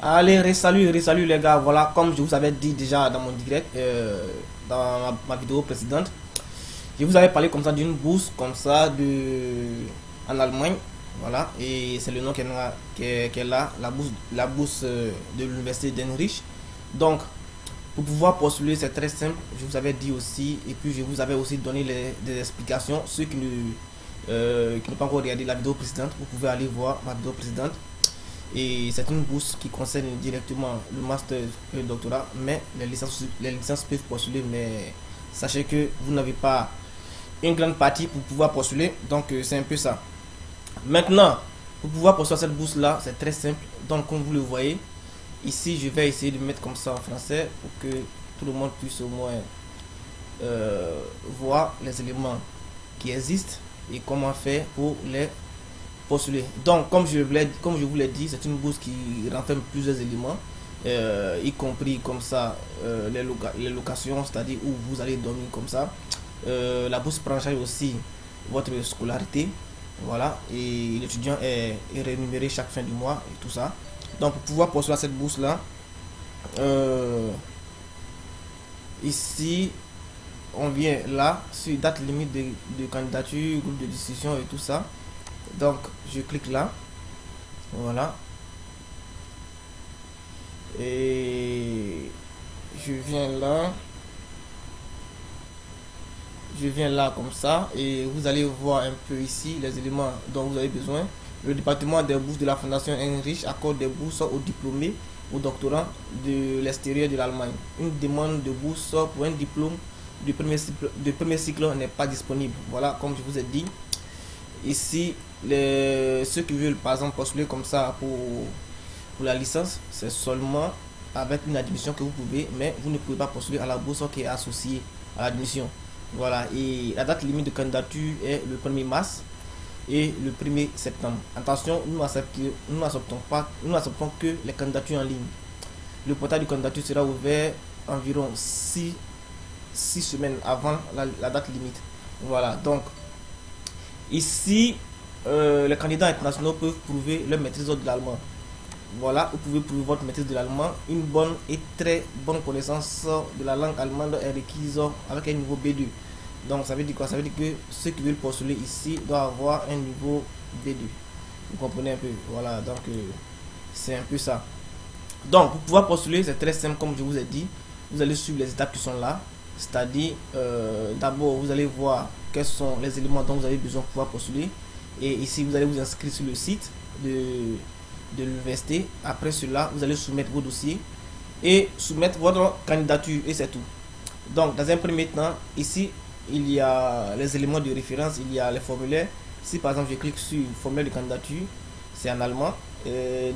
Allez, re-salut les gars. Voilà, comme je vous avais dit déjà dans mon direct, dans ma vidéo précédente, je vous avais parlé comme ça d'une bourse comme ça en Allemagne. Voilà, et c'est le nom qu'elle a, la bourse de l'université d'Heinrich. Donc, pour pouvoir postuler, c'est très simple. Je vous avais dit aussi, et puis je vous avais aussi donné des explications. Ceux qui n'ont pas encore regardé la vidéo précédente, vous pouvez aller voir ma vidéo précédente. Et c'est une bourse qui concerne directement le master et le doctorat, mais les licences peuvent postuler, mais sachez que vous n'avez pas une grande partie pour pouvoir postuler. Donc c'est un peu ça. Maintenant, pour pouvoir postuler cette bourse là, c'est très simple. Donc comme vous le voyez ici, je vais essayer de mettre comme ça en français pour que tout le monde puisse au moins voir les éléments qui existent et comment faire pour les postuler. Donc comme je vous l'ai dit, c'est une bourse qui renferme plusieurs éléments, y compris comme ça les locations, c'est à dire où vous allez dormir comme ça. La bourse prend en charge aussi votre scolarité, voilà, et l'étudiant est rémunéré chaque fin du mois et tout ça. Donc pour pouvoir postuler cette bourse là, ici on vient là sur date limite de candidature, groupe de discussion et tout ça. Donc je clique là, voilà, et je viens là comme ça, et vous allez voir un peu ici les éléments dont vous avez besoin. Le département des bourses de la fondation Heinrich accorde des bourses aux diplômés, aux doctorants de l'extérieur de l'Allemagne. Une demande de bourse pour un diplôme du premier cycle n'est pas disponible. Voilà, comme je vous ai dit ici, ceux qui veulent par exemple postuler comme ça pour la licence, c'est seulement avec une admission que vous pouvez, mais vous ne pouvez pas postuler à la bourse qui est associée à l'admission. Voilà, et la date limite de candidature est le 1er mars et le 1er septembre. Attention, nous n'acceptons que les candidatures en ligne. Le portail de candidature sera ouvert environ 6 semaines avant la date limite. Voilà, donc ici, les candidats internationaux peuvent prouver leur maîtrise de l'allemand. Voilà, vous pouvez prouver votre maîtrise de l'allemand. Une bonne et très bonne connaissance de la langue allemande est requise avec un niveau B2. Donc ça veut dire quoi? Ça veut dire que ceux qui veulent postuler ici doivent avoir un niveau B2. Vous comprenez un peu? Voilà, donc c'est un peu ça. Donc pour pouvoir postuler, c'est très simple comme je vous ai dit. Vous allez suivre les étapes qui sont là. C'est-à-dire, d'abord, vous allez voir quels sont les éléments dont vous avez besoin pour pouvoir postuler. Et ici, vous allez vous inscrire sur le site de l'université. Après cela, vous allez soumettre vos dossiers et soumettre votre candidature, et c'est tout. Donc, dans un premier temps, ici, il y a les éléments de référence, il y a les formulaires. Si par exemple, je clique sur « Formulaire de candidature », c'est en allemand.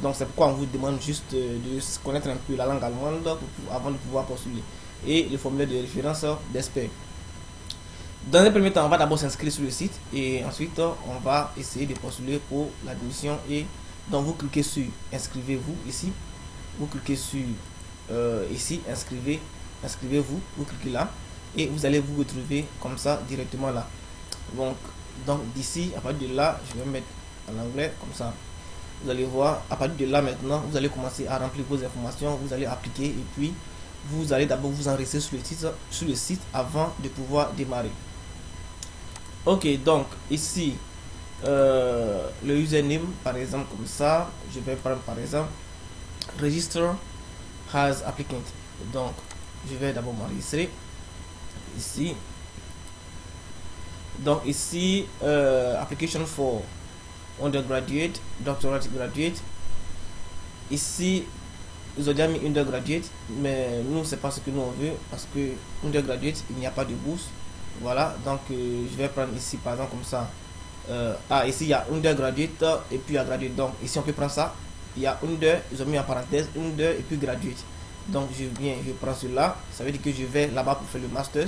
Donc, c'est pourquoi on vous demande juste de connaître un peu la langue allemande avant de pouvoir postuler. Et le formulaire de référence d'expert. Dans un premier temps, on va d'abord s'inscrire sur le site et ensuite on va essayer de postuler pour l'admission. Et donc vous cliquez sur inscrivez-vous ici, vous cliquez sur ici inscrivez-vous, vous cliquez là et vous allez vous retrouver comme ça directement là. Donc d'ici, à partir de là, je vais mettre en anglais comme ça. Vous allez voir, à partir de là maintenant, vous allez commencer à remplir vos informations, vous allez appliquer et puis vous allez d'abord vous enregistrer sur le site avant de pouvoir démarrer. Ok, donc ici le username par exemple comme ça, je vais prendre par exemple register as applicant. Donc je vais d'abord m'enregistrer ici. Donc ici application for undergraduate, doctorate graduate. Ici ils ont déjà mis undergraduate, mais nous c'est pas ce que nous on veut parce que undergraduate il n'y a pas de bourse. Voilà, donc je vais prendre ici par exemple comme ça. Ici il y a undergraduate et puis il y a graduate. Donc ici on peut prendre ça. Il y a under, ils ont mis en parenthèse under et puis graduate. Donc je prends celui-là. Ça veut dire que je vais là-bas pour faire le master.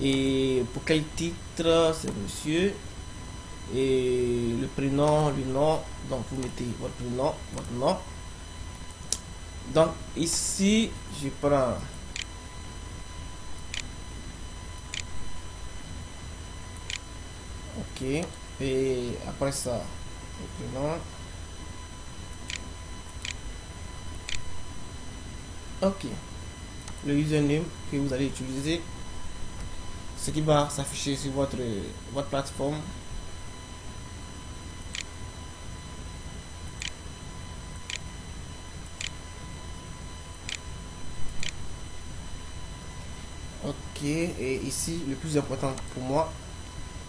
Et pour quel titre? C'est monsieur. Et le prénom, le nom. Donc vous mettez votre prénom, votre nom. Donc ici je prends ok, et après ça le prénom, OK. Le username que vous allez utiliser, ce qui va s'afficher sur votre plateforme. OK, et ici le plus important pour moi,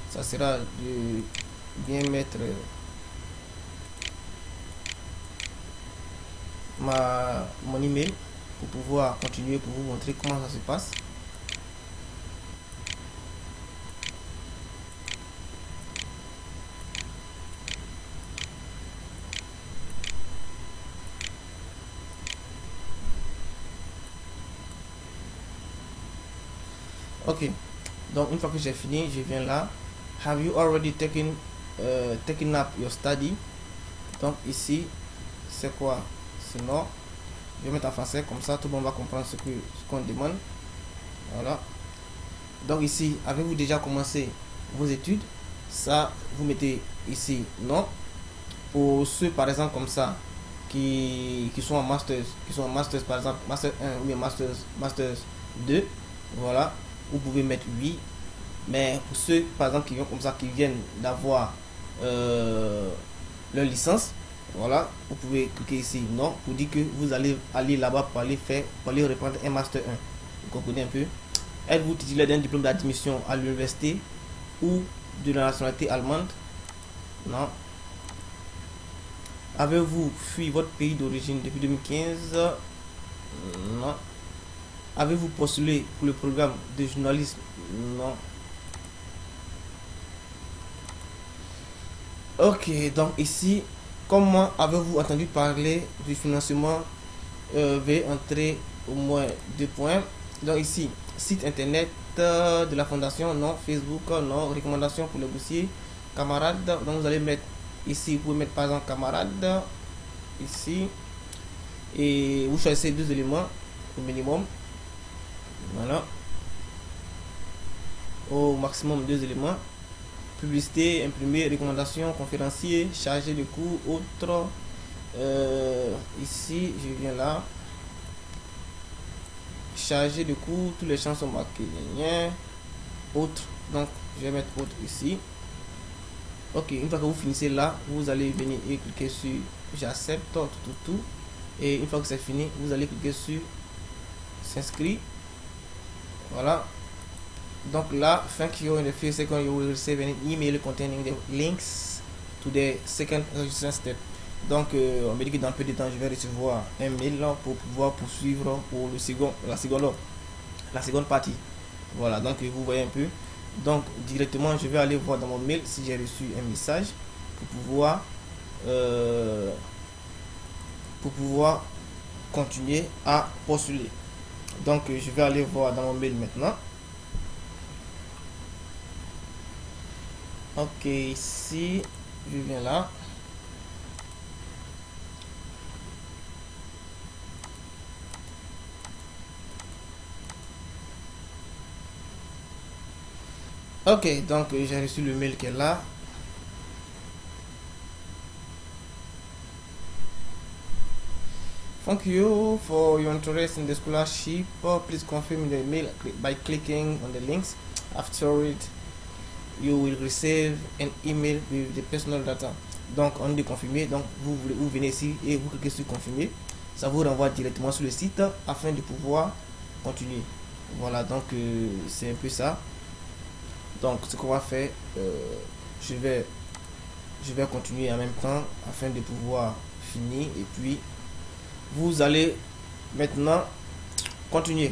ça sera de bien mettre mon email pour pouvoir continuer, pour vous montrer comment ça se passe. OK, donc une fois que j'ai fini, je viens là. Have you already taken up your study? Donc ici, c'est quoi? C'est non. Je vais mettre en français, comme ça tout le monde va comprendre ce qu'on demande. Voilà. Donc ici, avez-vous déjà commencé vos études? Ça, vous mettez ici non. Pour ceux par exemple comme ça qui sont en master, par exemple master 1 ou master 2, voilà, vous pouvez mettre oui. Mais pour ceux par exemple qui viennent d'avoir leur licence, voilà, vous pouvez cliquer ici non pour dire que vous allez aller là-bas pour aller reprendre un master 1. Vous comprenez un peu? Êtes-vous titulaire d'un diplôme d'admission à l'université ou de la nationalité allemande? Non. Avez-vous fui votre pays d'origine depuis 2015? Non. Avez-vous postulé pour le programme de journalisme? Non. OK, donc ici, comment avez-vous entendu parler du financement? Veuillez entrer au moins 2 points. Donc ici, site internet de la fondation, non. Facebook, non. Recommandations pour les boursiers, camarades. Donc vous allez mettre ici, vous pouvez mettre par exemple camarades, ici. Et vous choisissez 2 éléments au minimum. Voilà, au maximum 2 éléments. Publicité, imprimé, recommandation, conférencier, chargé de cours, autre. Ici, je viens là. Chargé de cours, tous les champs sont marqués. Autre, donc je vais mettre autre ici. OK, une fois que vous finissez là, vous allez venir et cliquer sur j'accepte tout. Et une fois que c'est fini, vous allez cliquer sur s'inscrire. Voilà, donc là, thank you. In the first second, you will receive an email containing the links to the second registration step. Donc, on me dit que dans peu de temps, je vais recevoir un mail là, pour pouvoir poursuivre pour le second, la seconde partie. Voilà, donc vous voyez un peu. Donc, directement, je vais aller voir dans mon mail si j'ai reçu un message pour pouvoir continuer à postuler. Donc je vais aller voir dans mon mail maintenant. OK, ici je viens là. OK, donc j'ai reçu le mail qui est là. Thank you for your interest in the scholarship. Please confirm the email by clicking on the links. After it, you will receive an email with the personal data. Donc, on dit confirmer. Donc, vous venez ici et vous cliquez sur confirmer. Ça vous renvoie directement sur le site afin de pouvoir continuer. Voilà, donc c'est un peu ça. Donc, ce qu'on va faire, je vais continuer en même temps afin de pouvoir finir et puis vous allez maintenant continuer.